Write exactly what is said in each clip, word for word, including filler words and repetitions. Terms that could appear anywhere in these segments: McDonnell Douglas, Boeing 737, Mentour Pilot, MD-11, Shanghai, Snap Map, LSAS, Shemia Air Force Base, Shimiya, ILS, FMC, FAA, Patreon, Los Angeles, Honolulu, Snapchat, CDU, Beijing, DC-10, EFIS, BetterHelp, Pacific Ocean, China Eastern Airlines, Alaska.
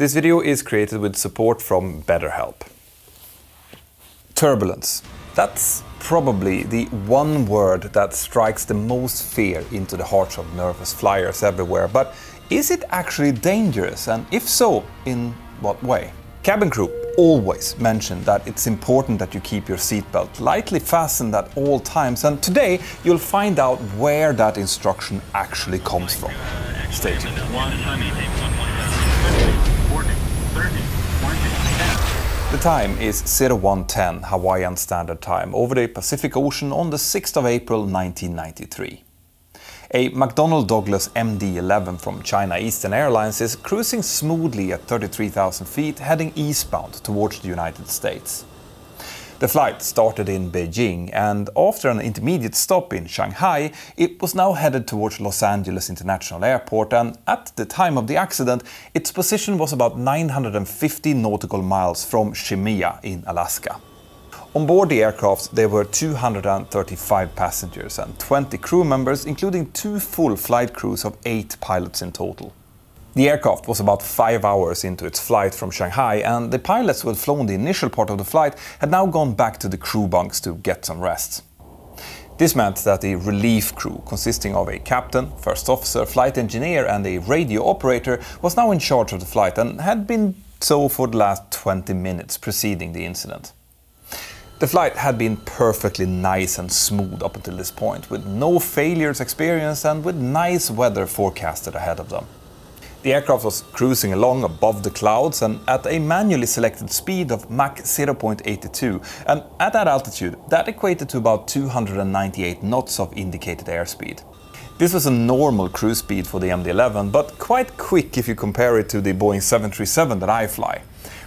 This video is created with support from BetterHelp. Turbulence. That's probably the one word that strikes the most fear into the hearts of nervous flyers everywhere. But is it actually dangerous? And if so, in what way? Cabin crew always mention that it's important that you keep your seatbelt lightly fastened at all times. And today you'll find out where that instruction actually comes from. Stay tuned. The time is oh one ten Hawaiian Standard Time over the Pacific Ocean on the sixth of April nineteen ninety-three. A McDonnell Douglas M D eleven from China Eastern Airlines is cruising smoothly at thirty-three thousand feet heading eastbound towards the United States. The flight started in Beijing, and after an intermediate stop in Shanghai, it was now headed towards Los Angeles International Airport, and at the time of the accident, its position was about nine hundred fifty nautical miles from Shimiya in Alaska. On board the aircraft, there were two hundred thirty-five passengers and twenty crew members, including two full flight crews of eight pilots in total. The aircraft was about five hours into its flight from Shanghai, and the pilots who had flown the initial part of the flight had now gone back to the crew bunks to get some rest. This meant that the relief crew, consisting of a captain, first officer, flight engineer and a radio operator, was now in charge of the flight and had been so for the last twenty minutes preceding the incident. The flight had been perfectly nice and smooth up until this point, with no failures experienced and with nice weather forecasted ahead of them. The aircraft was cruising along above the clouds and at a manually selected speed of Mach zero point eight two, and at that altitude that equated to about two hundred ninety-eight knots of indicated airspeed. This was a normal cruise speed for the M D eleven, but quite quick if you compare it to the Boeing seven thirty-seven that I fly.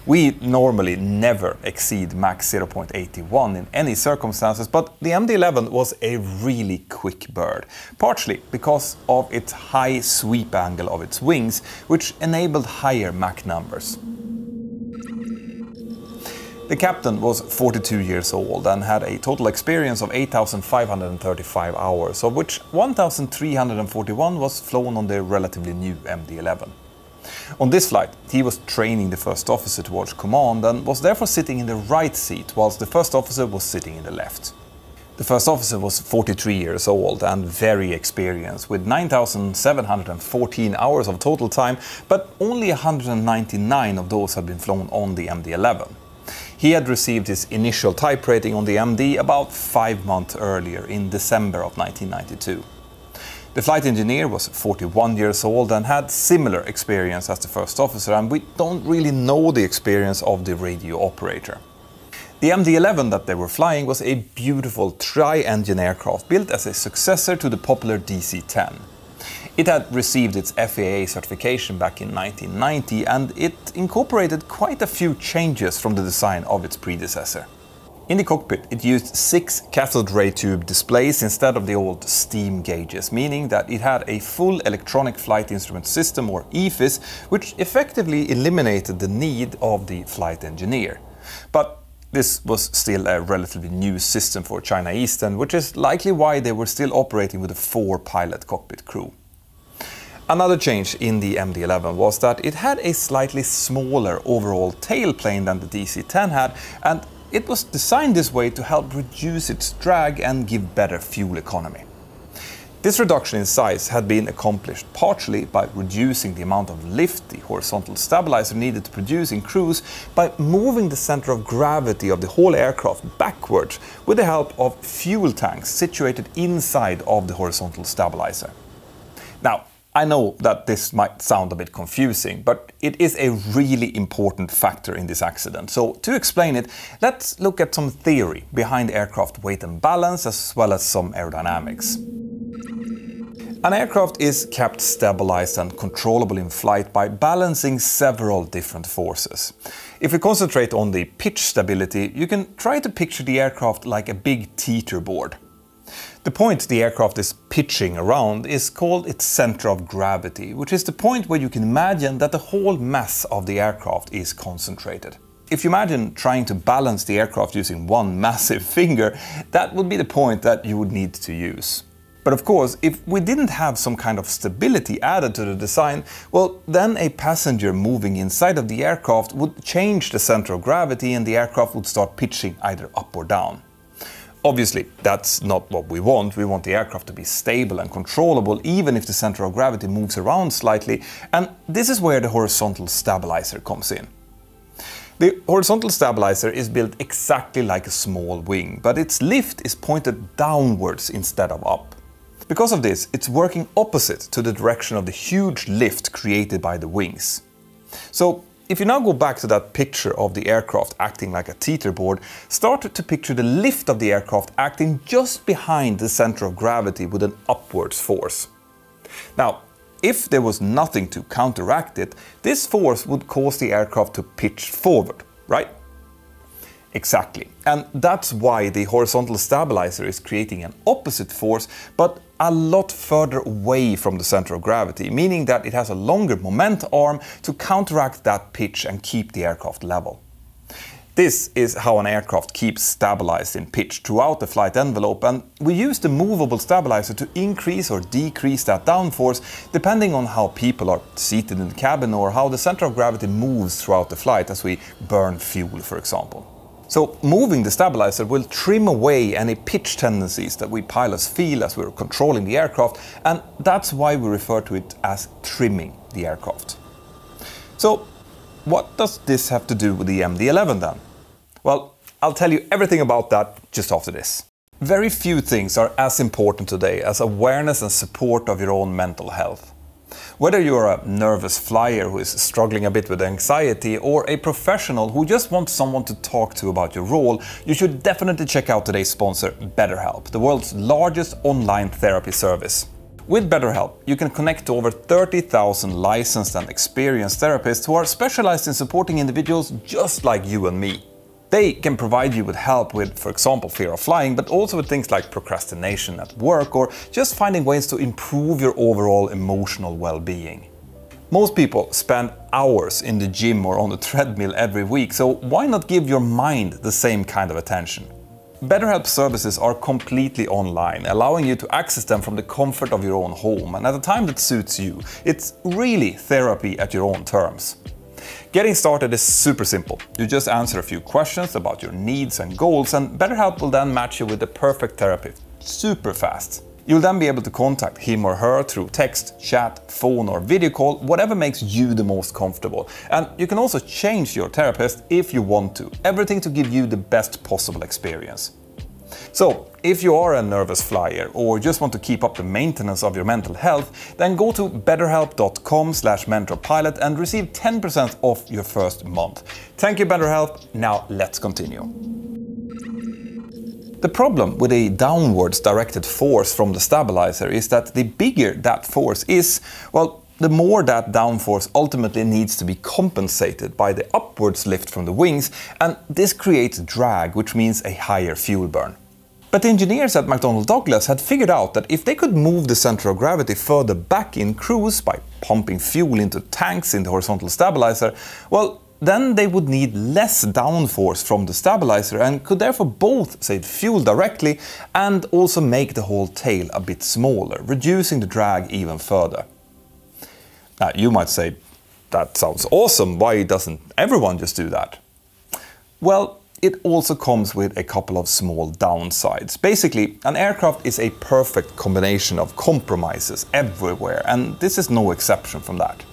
We normally never exceed Mach zero point eight one in any circumstances, but the M D eleven was a really quick bird, partly because of its high sweep angle of its wings, which enabled higher Mach numbers. The captain was forty-two years old and had a total experience of eight thousand five hundred thirty-five hours, of which one thousand three hundred forty-one was flown on the relatively new M D eleven. On this flight, he was training the first officer towards command and was therefore sitting in the right seat, whilst the first officer was sitting in the left. The first officer was forty-three years old and very experienced, with nine thousand seven hundred fourteen hours of total time, but only one hundred ninety-nine of those had been flown on the M D eleven. He had received his initial type rating on the M D about five months earlier, in December of nineteen ninety-two. The flight engineer was forty-one years old and had similar experience as the first officer, and we don't really know the experience of the radio operator. The M D eleven that they were flying was a beautiful tri-engine aircraft built as a successor to the popular D C ten. It had received its F A A certification back in nineteen ninety, and it incorporated quite a few changes from the design of its predecessor. In the cockpit, it used six cathode ray tube displays instead of the old steam gauges, meaning that it had a full electronic flight instrument system, or E F I S, which effectively eliminated the need of the flight engineer. But this was still a relatively new system for China Eastern, which is likely why they were still operating with a four-pilot cockpit crew. Another change in the M D eleven was that it had a slightly smaller overall tailplane than the D C ten had, and it was designed this way to help reduce its drag and give better fuel economy. This reduction in size had been accomplished partially by reducing the amount of lift the horizontal stabilizer needed to produce in cruise by moving the center of gravity of the whole aircraft backwards with the help of fuel tanks situated inside of the horizontal stabilizer. Now, I know that this might sound a bit confusing, but it is a really important factor in this accident. So to explain it, let's look at some theory behind aircraft weight and balance, as well as some aerodynamics. An aircraft is kept stabilized and controllable in flight by balancing several different forces. If we concentrate on the pitch stability, you can try to picture the aircraft like a big teeter board. The point the aircraft is pitching around is called its center of gravity, which is the point where you can imagine that the whole mass of the aircraft is concentrated. If you imagine trying to balance the aircraft using one massive finger, that would be the point that you would need to use. But of course, if we didn't have some kind of stability added to the design, well, then a passenger moving inside of the aircraft would change the center of gravity and the aircraft would start pitching either up or down. Obviously, that's not what we want. We want the aircraft to be stable and controllable, even if the center of gravity moves around slightly, and this is where the horizontal stabilizer comes in. The horizontal stabilizer is built exactly like a small wing, but its lift is pointed downwards instead of up. Because of this, it's working opposite to the direction of the huge lift created by the wings. So, if you now go back to that picture of the aircraft acting like a teeter board, start to picture the lift of the aircraft acting just behind the center of gravity with an upwards force. Now, if there was nothing to counteract it, this force would cause the aircraft to pitch forward, right? Exactly. And that's why the horizontal stabilizer is creating an opposite force, but a lot further away from the center of gravity, meaning that it has a longer moment arm to counteract that pitch and keep the aircraft level. This is how an aircraft keeps stabilized in pitch throughout the flight envelope, and we use the movable stabilizer to increase or decrease that downforce depending on how people are seated in the cabin or how the center of gravity moves throughout the flight as we burn fuel, for example. So moving the stabilizer will trim away any pitch tendencies that we pilots feel as we're controlling the aircraft, and that's why we refer to it as trimming the aircraft. So, what does this have to do with the M D eleven then? Well, I'll tell you everything about that just after this. Very few things are as important today as awareness and support of your own mental health. Whether you're a nervous flyer who is struggling a bit with anxiety or a professional who just wants someone to talk to about your role, you should definitely check out today's sponsor, BetterHelp, the world's largest online therapy service. With BetterHelp, you can connect to over thirty thousand licensed and experienced therapists who are specialized in supporting individuals just like you and me. They can provide you with help with, for example, fear of flying, but also with things like procrastination at work or just finding ways to improve your overall emotional well-being. Most people spend hours in the gym or on the treadmill every week, so why not give your mind the same kind of attention? BetterHelp services are completely online, allowing you to access them from the comfort of your own home and at a time that suits you. It's really therapy at your own terms. Getting started is super simple. You just answer a few questions about your needs and goals, and BetterHelp will then match you with the perfect therapist super fast. You'll then be able to contact him or her through text, chat, phone or video call, whatever makes you the most comfortable. And you can also change your therapist if you want to, everything to give you the best possible experience. So, if you are a nervous flyer or just want to keep up the maintenance of your mental health, then go to betterhelp dot com slash mentorpilot and receive ten percent off your first month. Thank you, BetterHelp. Now let's continue. The problem with a downwards directed force from the stabilizer is that the bigger that force is, well, the more that downforce ultimately needs to be compensated by the upwards lift from the wings, and this creates drag, which means a higher fuel burn. But the engineers at McDonnell Douglas had figured out that if they could move the center of gravity further back in cruise by pumping fuel into tanks in the horizontal stabilizer, well, then they would need less downforce from the stabilizer and could therefore both save fuel directly and also make the whole tail a bit smaller, reducing the drag even further. Now, you might say, that sounds awesome, why doesn't everyone just do that? Well, it also comes with a couple of small downsides. Basically, an aircraft is a perfect combination of compromises everywhere, and this is no exception from that.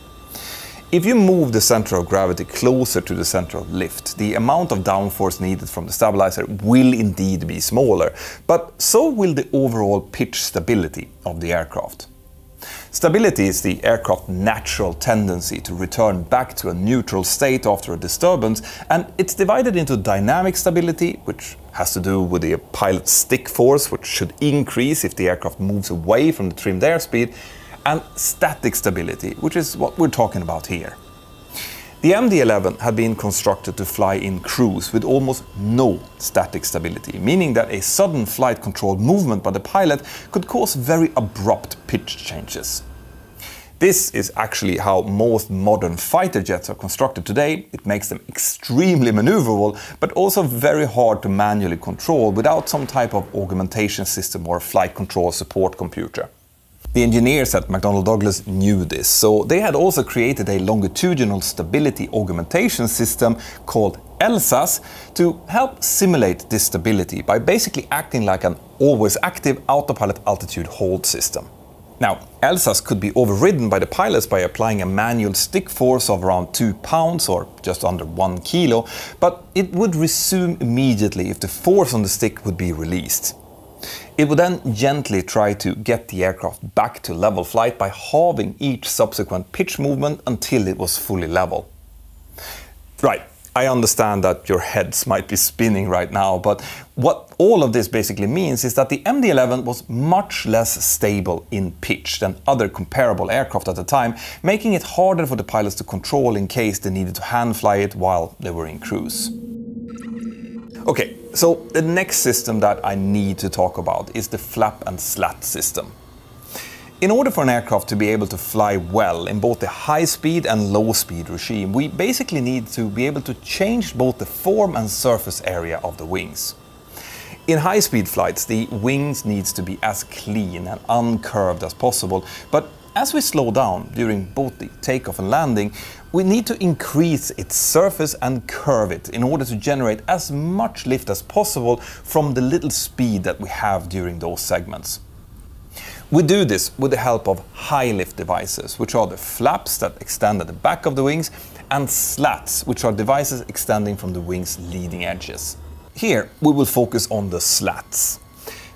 If you move the center of gravity closer to the center of lift, the amount of downforce needed from the stabilizer will indeed be smaller, but so will the overall pitch stability of the aircraft. Stability is the aircraft's natural tendency to return back to a neutral state after a disturbance, and it's divided into dynamic stability, which has to do with the pilot's stick force, which should increase if the aircraft moves away from the trimmed airspeed, and static stability, which is what we're talking about here. The M D eleven had been constructed to fly in cruise with almost no static stability, meaning that a sudden flight-controlled movement by the pilot could cause very abrupt pitch changes. This is actually how most modern fighter jets are constructed today. It makes them extremely maneuverable, but also very hard to manually control without some type of augmentation system or flight control support computer. The engineers at McDonnell Douglas knew this, so they had also created a longitudinal stability augmentation system called L S A S to help simulate this stability by basically acting like an always active autopilot altitude hold system. Now, L S A S could be overridden by the pilots by applying a manual stick force of around two pounds or just under one kilo, but it would resume immediately if the force on the stick would be released. It would then gently try to get the aircraft back to level flight by halving each subsequent pitch movement until it was fully level. Right. I understand that your heads might be spinning right now, but what all of this basically means is that the M D eleven was much less stable in pitch than other comparable aircraft at the time, making it harder for the pilots to control in case they needed to hand fly it while they were in cruise. Okay, so the next system that I need to talk about is the flap and slat system. In order for an aircraft to be able to fly well in both the high-speed and low-speed regime, we basically need to be able to change both the form and surface area of the wings. In high-speed flights, the wings needs to be as clean and uncurved as possible, but as we slow down during both the takeoff and landing, we need to increase its surface and curve it in order to generate as much lift as possible from the little speed that we have during those segments. We do this with the help of high lift devices, which are the flaps that extend at the back of the wings, and slats, which are devices extending from the wing's leading edges. Here, we will focus on the slats.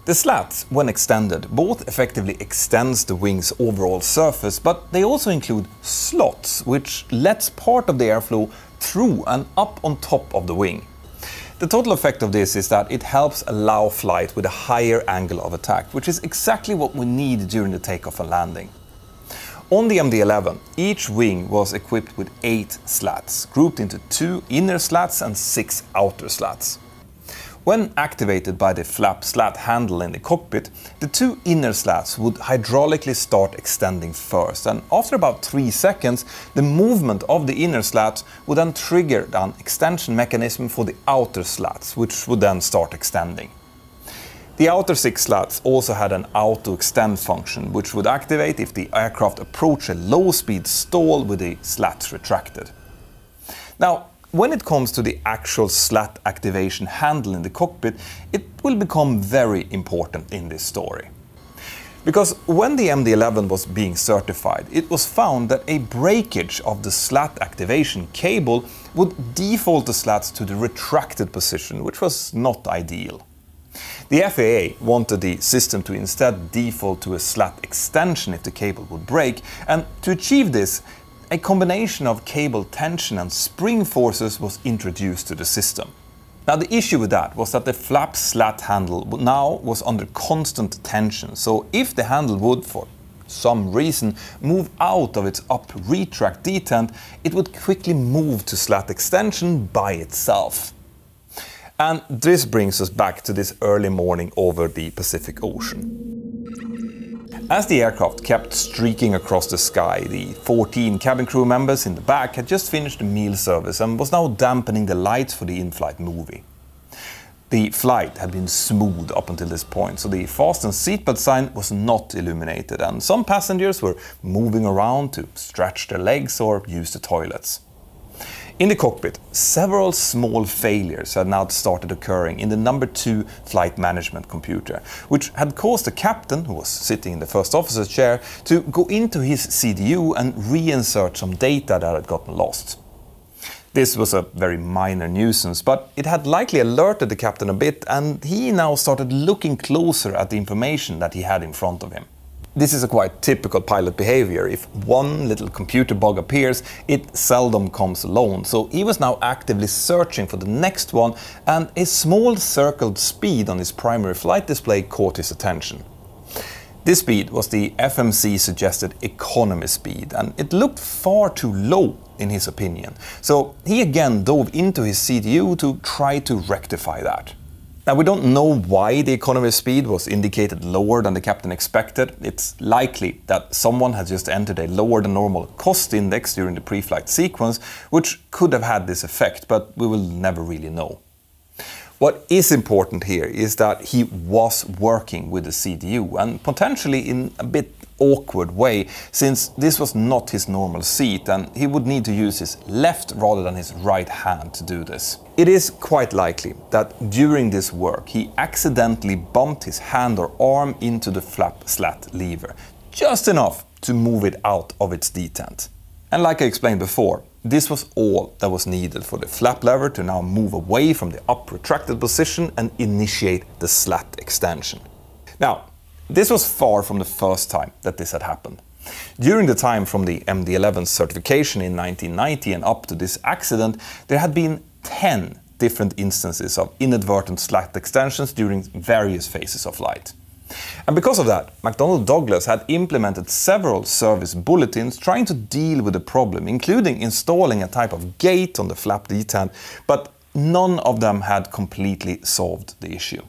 The slats, when extended, both effectively extends the wing's overall surface, but they also include slots, which lets part of the airflow through and up on top of the wing. The total effect of this is that it helps allow flight with a higher angle of attack, which is exactly what we need during the takeoff and landing. On the M D eleven, each wing was equipped with eight slats, grouped into two inner slats and six outer slats. When activated by the flap slat handle in the cockpit, the two inner slats would hydraulically start extending first, and after about three seconds, the movement of the inner slats would then trigger an extension mechanism for the outer slats, which would then start extending. The outer six slats also had an auto-extend function, which would activate if the aircraft approached a low-speed stall with the slats retracted. Now, when it comes to the actual slat activation handle in the cockpit, it will become very important in this story. Because when the M D eleven was being certified, it was found that a breakage of the slat activation cable would default the slats to the retracted position, which was not ideal. The F A A wanted the system to instead default to a slat extension if the cable would break, and to achieve this, a combination of cable tension and spring forces was introduced to the system. Now, the issue with that was that the flap slat handle now was under constant tension, so if the handle would, for some reason, move out of its up retract detent, it would quickly move to slat extension by itself. And this brings us back to this early morning over the Pacific Ocean. As the aircraft kept streaking across the sky, the fourteen cabin crew members in the back had just finished the meal service and was now dampening the lights for the in-flight movie. The flight had been smooth up until this point, so the fasten seatbelt sign was not illuminated, and some passengers were moving around to stretch their legs or use the toilets. In the cockpit, several small failures had now started occurring in the number two flight management computer, which had caused the captain, who was sitting in the first officer's chair, to go into his C D U and reinsert some data that had gotten lost. This was a very minor nuisance, but it had likely alerted the captain a bit, and he now started looking closer at the information that he had in front of him. This is a quite typical pilot behavior. If one little computer bug appears, it seldom comes alone, so he was now actively searching for the next one, and a small circled speed on his primary flight display caught his attention. This speed was the F M C suggested economy speed, and it looked far too low in his opinion, so he again dove into his C D U to try to rectify that. Now, we don't know why the economy of speed was indicated lower than the captain expected. It's likely that someone has just entered a lower than normal cost index during the pre-flight sequence, which could have had this effect, but we will never really know. What is important here is that he was working with the C D U, and potentially in a bit awkward way, since this was not his normal seat and he would need to use his left rather than his right hand to do this. It is quite likely that during this work he accidentally bumped his hand or arm into the flap slat lever, just enough to move it out of its detent. And like I explained before, this was all that was needed for the flap lever to now move away from the up retracted position and initiate the slat extension. Now, this was far from the first time that this had happened. During the time from the M D eleven certification in nineteen ninety and up to this accident, there had been ten different instances of inadvertent slat extensions during various phases of flight. And because of that, McDonnell Douglas had implemented several service bulletins trying to deal with the problem, including installing a type of gate on the flap detent, but none of them had completely solved the issue.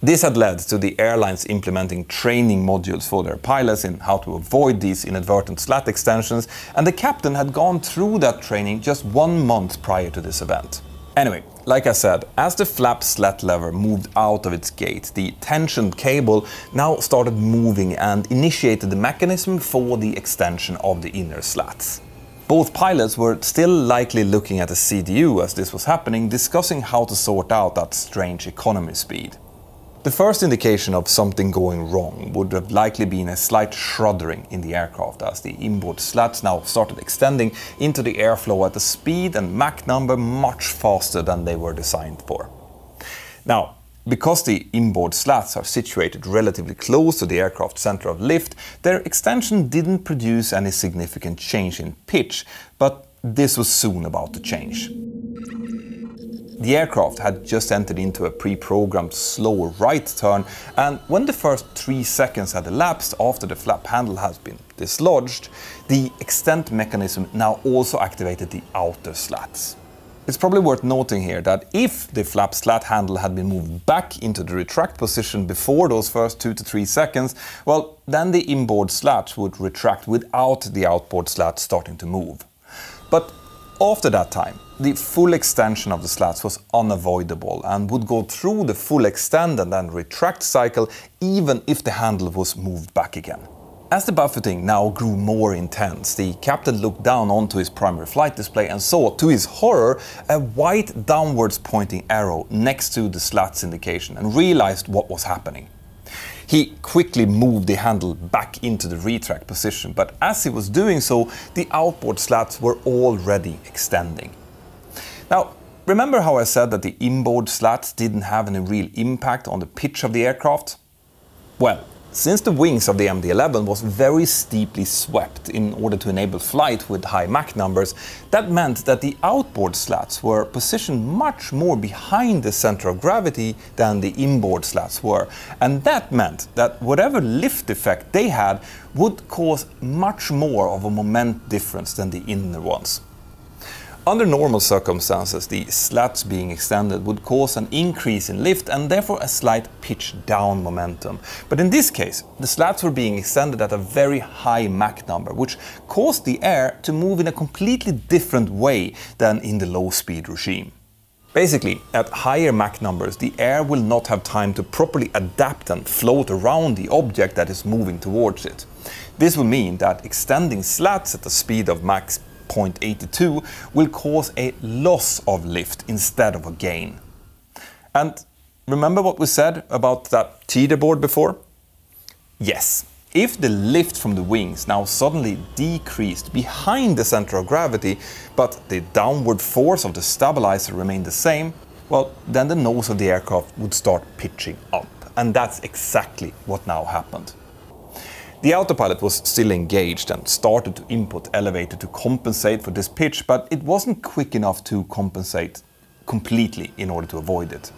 This had led to the airlines implementing training modules for their pilots in how to avoid these inadvertent slat extensions, and the captain had gone through that training just one month prior to this event. Anyway, like I said, as the flap slat lever moved out of its gate, the tensioned cable now started moving and initiated the mechanism for the extension of the inner slats. Both pilots were still likely looking at the C D U as this was happening, discussing how to sort out that strange economy speed. The first indication of something going wrong would have likely been a slight shuddering in the aircraft, as the inboard slats now started extending into the airflow at a speed and Mach number much faster than they were designed for. Now, because the inboard slats are situated relatively close to the aircraft's center of lift, their extension didn't produce any significant change in pitch, but this was soon about to change. The aircraft had just entered into a pre-programmed slower right turn, and when the first three seconds had elapsed after the flap handle has been dislodged, the extent mechanism now also activated the outer slats. It's probably worth noting here that if the flap slat handle had been moved back into the retract position before those first two to three seconds, well, then the inboard slats would retract without the outboard slats starting to move. But after that time, the full extension of the slats was unavoidable and would go through the full extend and then retract cycle even if the handle was moved back again. As the buffeting now grew more intense, the captain looked down onto his primary flight display and saw, to his horror, a white downwards pointing arrow next to the slats indication and realized what was happening. He quickly moved the handle back into the retract position, but as he was doing so, the outboard slats were already extending. Now, remember how I said that the inboard slats didn't have any real impact on the pitch of the aircraft? Well, since the wings of the M D eleven was very steeply swept in order to enable flight with high Mach numbers, that meant that the outboard slats were positioned much more behind the center of gravity than the inboard slats were, and that meant that whatever lift effect they had would cause much more of a moment difference than the inner ones. Under normal circumstances, the slats being extended would cause an increase in lift and therefore a slight pitch down momentum. But in this case, the slats were being extended at a very high Mach number, which caused the air to move in a completely different way than in the low-speed regime. Basically, at higher Mach numbers, the air will not have time to properly adapt and float around the object that is moving towards it. This will mean that extending slats at the speed of Mach zero point eight two will cause a loss of lift instead of a gain. And remember what we said about that teeter board before? Yes, if the lift from the wings now suddenly decreased behind the center of gravity, but the downward force of the stabilizer remained the same, well, then the nose of the aircraft would start pitching up. And that's exactly what now happened. The autopilot was still engaged and started to input elevator to compensate for this pitch, but it wasn't quick enough to compensate completely in order to avoid it.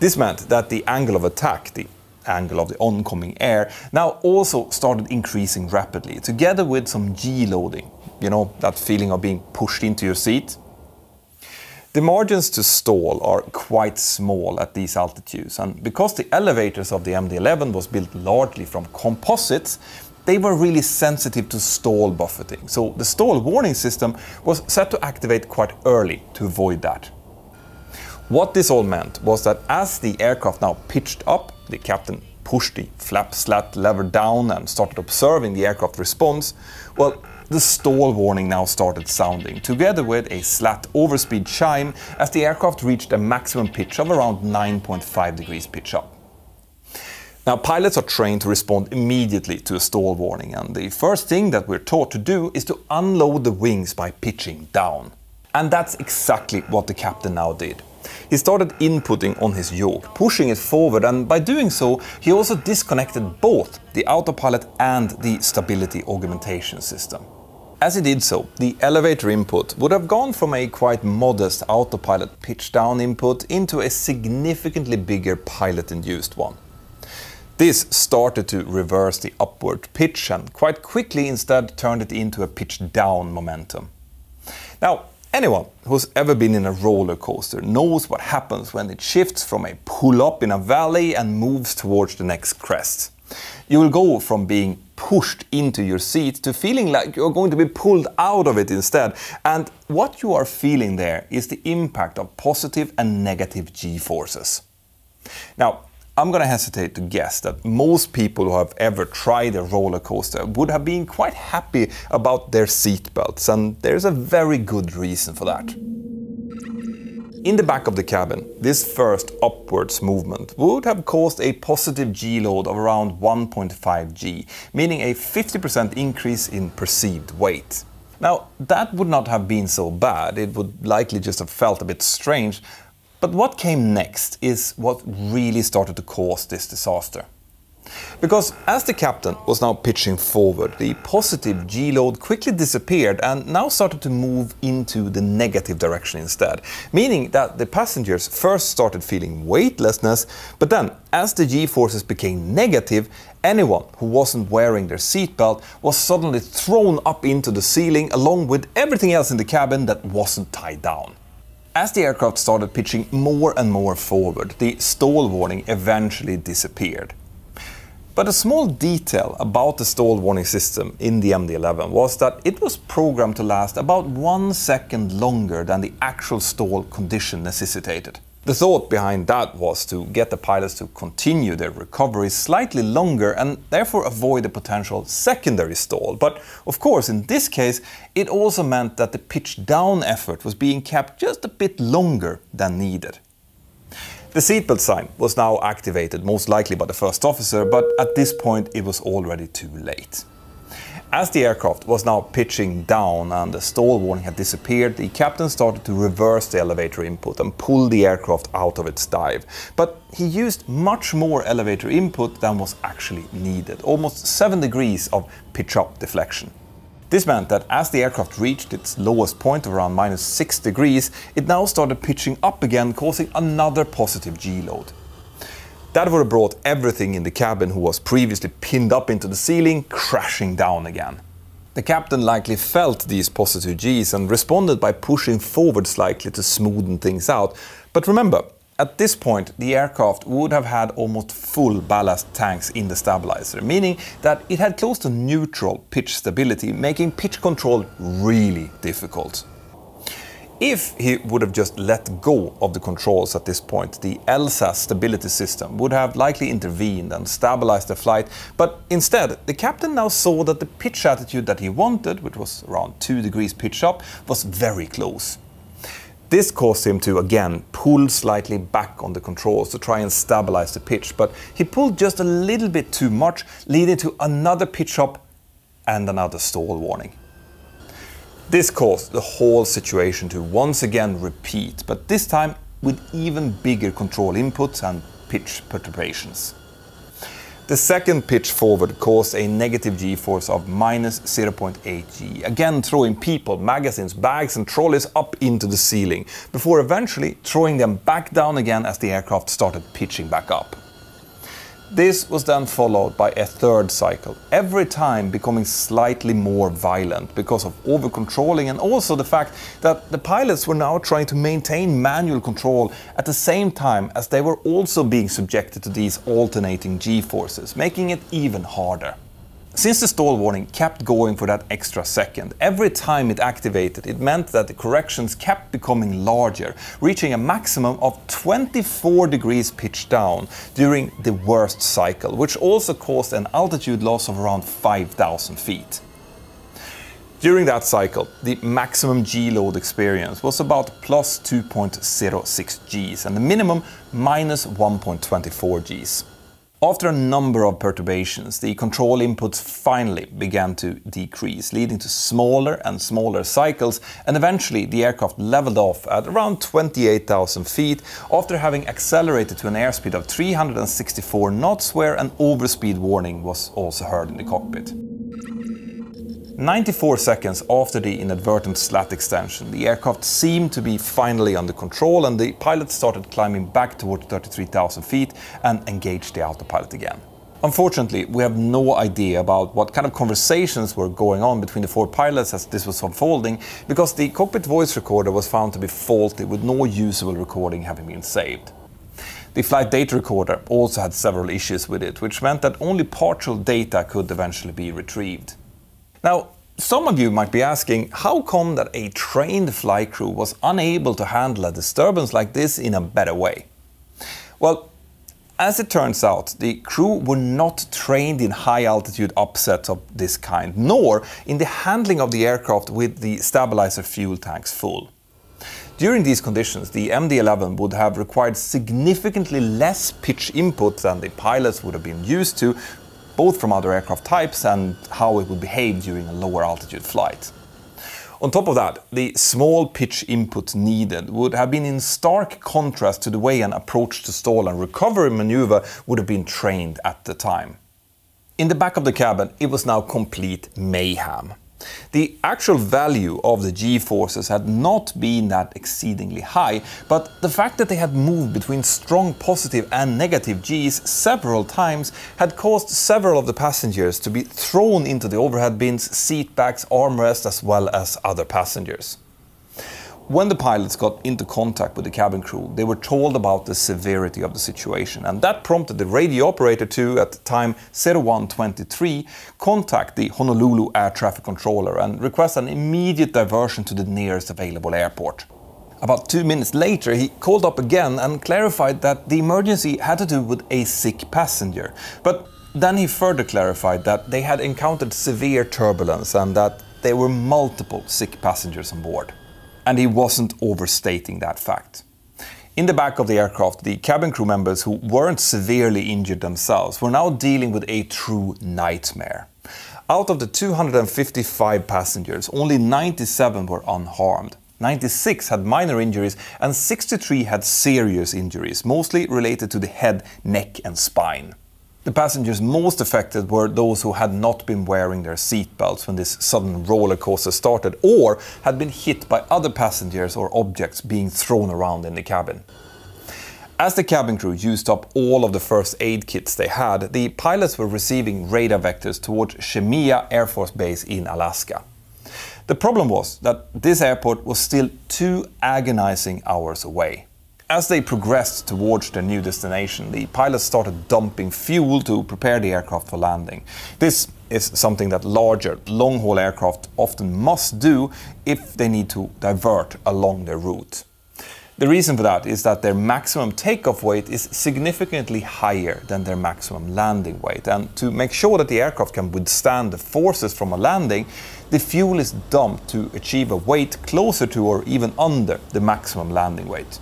This meant that the angle of attack, the angle of the oncoming air, now also started increasing rapidly, together with some G-loading. You know, that feeling of being pushed into your seat? The margins to stall are quite small at these altitudes, and because the elevators of the M D eleven was built largely from composites, they were really sensitive to stall buffeting, so the stall warning system was set to activate quite early to avoid that. What this all meant was that as the aircraft now pitched up, the captain pushed the flap slat lever down and started observing the aircraft response. Well, the stall warning now started sounding, together with a slat overspeed chime as the aircraft reached a maximum pitch of around nine point five degrees pitch up. Now, pilots are trained to respond immediately to a stall warning, and the first thing that we're taught to do is to unload the wings by pitching down. And that's exactly what the captain now did. He started inputting on his yoke, pushing it forward, and by doing so, he also disconnected both the autopilot and the stability augmentation system. As he did so, the elevator input would have gone from a quite modest autopilot pitch down input into a significantly bigger pilot-induced one. This started to reverse the upward pitch and quite quickly instead turned it into a pitch down momentum. Now, anyone who's ever been in a roller coaster knows what happens when it shifts from a pull-up in a valley and moves towards the next crest. You will go from being pushed into your seat to feeling like you're going to be pulled out of it instead, and what you are feeling there is the impact of positive and negative g-forces. Now, I'm gonna hesitate to guess that most people who have ever tried a roller coaster would have been quite happy about their seatbelts, and there's a very good reason for that. In the back of the cabin, this first upwards movement would have caused a positive G-load of around one point five G, meaning a fifty percent increase in perceived weight. Now, that would not have been so bad, it would likely just have felt a bit strange. But what came next is what really started to cause this disaster. Because as the captain was now pitching forward, the positive G-load quickly disappeared and now started to move into the negative direction instead, meaning that the passengers first started feeling weightlessness, but then as the G-forces became negative, anyone who wasn't wearing their seatbelt was suddenly thrown up into the ceiling along with everything else in the cabin that wasn't tied down. As the aircraft started pitching more and more forward, the stall warning eventually disappeared. But a small detail about the stall warning system in the M D eleven was that it was programmed to last about one second longer than the actual stall condition necessitated. The thought behind that was to get the pilots to continue their recovery slightly longer and therefore avoid a potential secondary stall. But of course, in this case, it also meant that the pitch down effort was being kept just a bit longer than needed. The seatbelt sign was now activated, most likely by the first officer, but at this point it was already too late. As the aircraft was now pitching down and the stall warning had disappeared, the captain started to reverse the elevator input and pull the aircraft out of its dive. But he used much more elevator input than was actually needed, almost seven degrees of pitch-up deflection. This meant that as the aircraft reached its lowest point of around minus six degrees, it now started pitching up again, causing another positive G-load. That would have brought everything in the cabin who was previously pinned up into the ceiling crashing down again. The captain likely felt these positive Gs and responded by pushing forward slightly to smoothen things out. But remember, at this point the aircraft would have had almost full ballast tanks in the stabilizer, meaning that it had close to neutral pitch stability, making pitch control really difficult. If he would have just let go of the controls at this point, the L S A S stability system would have likely intervened and stabilized the flight, but instead the captain now saw that the pitch attitude that he wanted, which was around two degrees pitch up, was very close. This caused him to again pull slightly back on the controls to try and stabilize the pitch, but he pulled just a little bit too much, leading to another pitch up and another stall warning. This caused the whole situation to once again repeat, but this time with even bigger control inputs and pitch perturbations. The second pitch forward caused a negative G-force of minus zero point eight G, again throwing people, magazines, bags and trolleys up into the ceiling, before eventually throwing them back down again as the aircraft started pitching back up. This was then followed by a third cycle, every time becoming slightly more violent because of over-controlling and also the fact that the pilots were now trying to maintain manual control at the same time as they were also being subjected to these alternating G-forces, making it even harder. Since the stall warning kept going for that extra second, every time it activated, it meant that the corrections kept becoming larger, reaching a maximum of twenty-four degrees pitch down during the worst cycle, which also caused an altitude loss of around five thousand feet. During that cycle, the maximum G-load experience was about plus two point zero six Gs and the minimum minus one point two four Gs. After a number of perturbations, the control inputs finally began to decrease, leading to smaller and smaller cycles, and eventually the aircraft leveled off at around twenty-eight thousand feet after having accelerated to an airspeed of three hundred sixty-four knots, where an overspeed warning was also heard in the cockpit. ninety-four seconds after the inadvertent slat extension, the aircraft seemed to be finally under control and the pilot started climbing back toward thirty-three thousand feet and engaged the autopilot again. Unfortunately, we have no idea about what kind of conversations were going on between the four pilots as this was unfolding, because the cockpit voice recorder was found to be faulty with no usable recording having been saved. The flight data recorder also had several issues with it, which meant that only partial data could eventually be retrieved. Now, some of you might be asking, how come that a trained flight crew was unable to handle a disturbance like this in a better way? Well, as it turns out, the crew were not trained in high-altitude upsets of this kind, nor in the handling of the aircraft with the stabilizer fuel tanks full. During these conditions, the M D eleven would have required significantly less pitch input than the pilots would have been used to, both from other aircraft types and how it would behave during a lower altitude flight. On top of that, the small pitch input needed would have been in stark contrast to the way an approach to stall and recovery maneuver would have been trained at the time. In the back of the cabin, it was now complete mayhem. The actual value of the G-forces had not been that exceedingly high, but the fact that they had moved between strong positive and negative Gs several times had caused several of the passengers to be thrown into the overhead bins, seat backs, armrests, as well as other passengers. When the pilots got into contact with the cabin crew, they were told about the severity of the situation, and that prompted the radio operator to, at the time oh one twenty-three, contact the Honolulu air traffic controller and request an immediate diversion to the nearest available airport. About two minutes later, he called up again and clarified that the emergency had to do with a sick passenger, but then he further clarified that they had encountered severe turbulence and that there were multiple sick passengers on board. And he wasn't overstating that fact. In the back of the aircraft, the cabin crew members who weren't severely injured themselves were now dealing with a true nightmare. Out of the two hundred fifty-five passengers, only ninety-seven were unharmed, ninety-six had minor injuries, and sixty-three had serious injuries, mostly related to the head, neck and spine. The passengers most affected were those who had not been wearing their seatbelts when this sudden roller coaster started, or had been hit by other passengers or objects being thrown around in the cabin. As the cabin crew used up all of the first aid kits they had, the pilots were receiving radar vectors towards Shemia Air Force Base in Alaska. The problem was that this airport was still two agonizing hours away. As they progressed towards their new destination, the pilots started dumping fuel to prepare the aircraft for landing. This is something that larger, long-haul aircraft often must do if they need to divert along their route. The reason for that is that their maximum takeoff weight is significantly higher than their maximum landing weight, and to make sure that the aircraft can withstand the forces from a landing, the fuel is dumped to achieve a weight closer to or even under the maximum landing weight.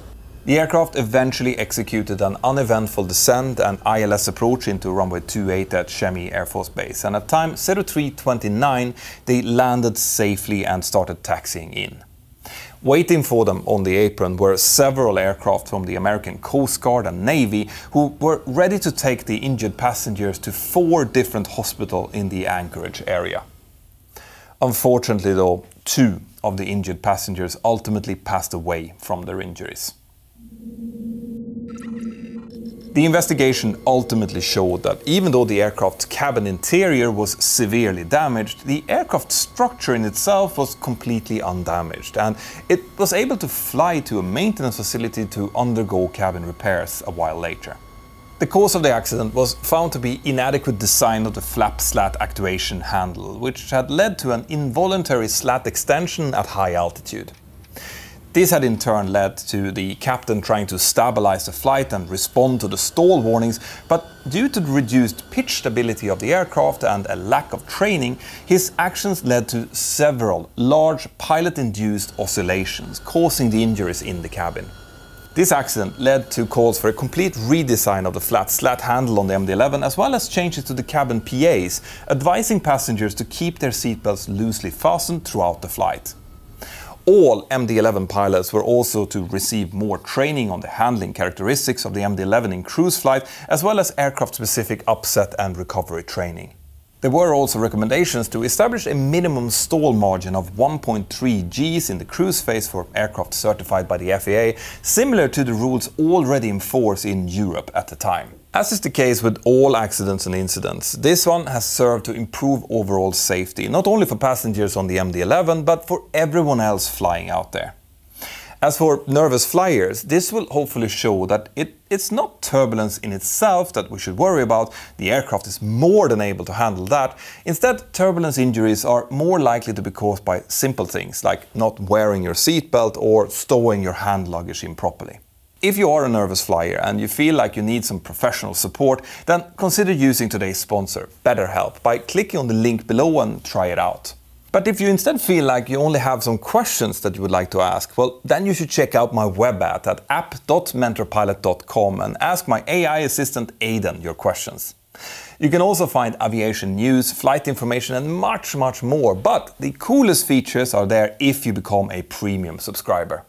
The aircraft eventually executed an uneventful descent and I L S approach into runway two eight at Shemia Air Force Base, and at time oh three twenty-nine they landed safely and started taxiing in. Waiting for them on the apron were several aircraft from the American Coast Guard and Navy, who were ready to take the injured passengers to four different hospitals in the Anchorage area. Unfortunately though, two of the injured passengers ultimately passed away from their injuries. The investigation ultimately showed that even though the aircraft's cabin interior was severely damaged, the aircraft structure in itself was completely undamaged, and it was able to fly to a maintenance facility to undergo cabin repairs a while later. The cause of the accident was found to be inadequate design of the flap slat actuation handle, which had led to an involuntary slat extension at high altitude. This had in turn led to the captain trying to stabilize the flight and respond to the stall warnings, but due to the reduced pitch stability of the aircraft and a lack of training, his actions led to several large pilot-induced oscillations, causing the injuries in the cabin. This accident led to calls for a complete redesign of the flat slat handle on the M D eleven, as well as changes to the cabin P As, advising passengers to keep their seatbelts loosely fastened throughout the flight. All M D eleven pilots were also to receive more training on the handling characteristics of the M D eleven in cruise flight, as well as aircraft-specific upset and recovery training. There were also recommendations to establish a minimum stall margin of one point three Gs in the cruise phase for aircraft certified by the F A A, similar to the rules already in force in Europe at the time. As is the case with all accidents and incidents, this one has served to improve overall safety, not only for passengers on the M D eleven, but for everyone else flying out there. As for nervous flyers, this will hopefully show that it, it's not turbulence in itself that we should worry about. The aircraft is more than able to handle that. Instead, turbulence injuries are more likely to be caused by simple things like not wearing your seatbelt or stowing your hand luggage improperly. If you are a nervous flyer and you feel like you need some professional support, then consider using today's sponsor, BetterHelp, by clicking on the link below and try it out. But if you instead feel like you only have some questions that you would like to ask, well, then you should check out my web app at app dot mentor pilot dot com and ask my A I assistant Aiden your questions. You can also find aviation news, flight information and much, much more, but the coolest features are there if you become a premium subscriber.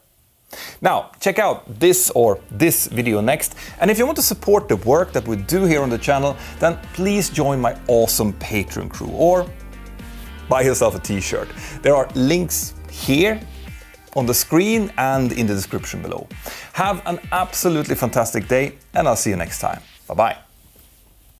Now, check out this or this video next, and if you want to support the work that we do here on the channel, then please join my awesome Patreon crew, or buy yourself a t-shirt. There are links here, on the screen and in the description below. Have an absolutely fantastic day, and I'll see you next time. Bye-bye.